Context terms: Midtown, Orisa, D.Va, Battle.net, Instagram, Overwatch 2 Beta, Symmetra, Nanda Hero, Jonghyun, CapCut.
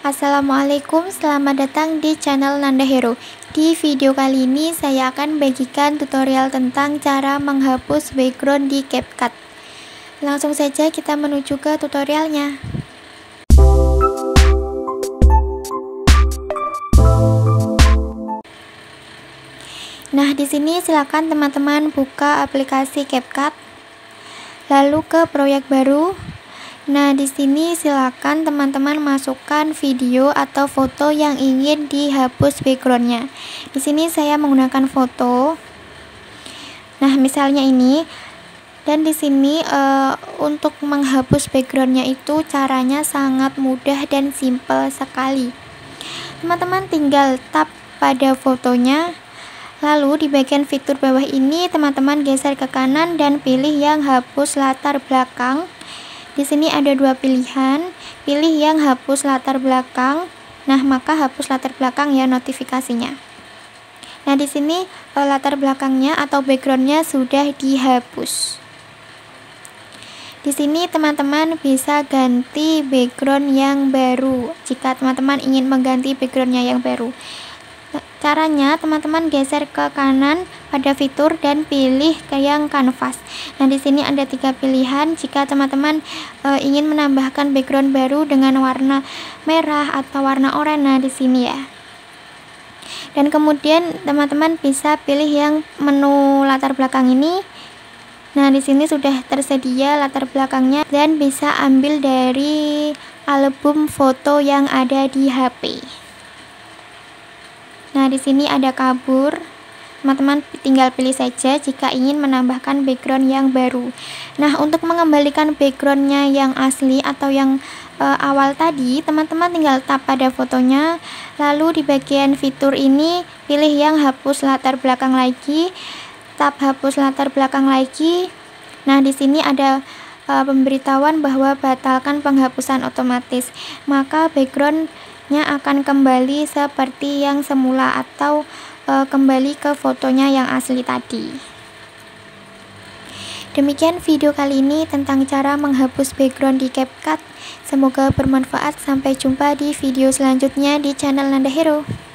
Assalamualaikum, selamat datang di channel Nanda Hero. Di video kali ini saya akan bagikan tutorial tentang cara menghapus background di CapCut. Langsung saja kita menuju ke tutorialnya. Nah, di sini silakan teman-teman buka aplikasi CapCut. Lalu ke proyek baru. Nah, di sini silakan teman-teman masukkan video atau foto yang ingin dihapus backgroundnya. Di sini saya menggunakan foto. Nah, misalnya ini. Dan di sini untuk menghapus backgroundnya itu caranya sangat mudah dan simple sekali. Teman-teman tinggal tap pada fotonya. Lalu di bagian fitur bawah ini teman-teman geser ke kanan dan pilih yang hapus latar belakang. Di sini ada dua pilihan, pilih yang hapus latar belakang. Nah, maka hapus latar belakang ya notifikasinya. Nah, di sini latar belakangnya atau backgroundnya sudah dihapus. Di sini teman-teman bisa ganti background yang baru jika teman-teman ingin mengganti backgroundnya yang baru. Caranya teman-teman geser ke kanan pada fitur dan pilih ke yang kanvas. Nah, di sini ada tiga pilihan. Jika teman-teman ingin menambahkan background baru dengan warna merah atau warna oranye, nah di sini ya. Dan kemudian teman-teman bisa pilih yang menu latar belakang ini. Nah, di sini sudah tersedia latar belakangnya dan bisa ambil dari album foto yang ada di HP. Nah, di sini ada kabur. Teman-teman tinggal pilih saja jika ingin menambahkan background yang baru. Nah, untuk mengembalikan backgroundnya yang asli atau yang awal tadi, teman-teman tinggal tap pada fotonya. Lalu di bagian fitur ini pilih yang hapus latar belakang lagi. Tap hapus latar belakang lagi. Nah, di sini ada pemberitahuan bahwa batalkan penghapusan otomatis. Maka backgroundnya akan kembali seperti yang semula atau kembali ke fotonya yang asli tadi. Demikian video kali ini tentang cara menghapus background di CapCut. Semoga bermanfaat. Sampai jumpa di video selanjutnya di channel Nanda Hero.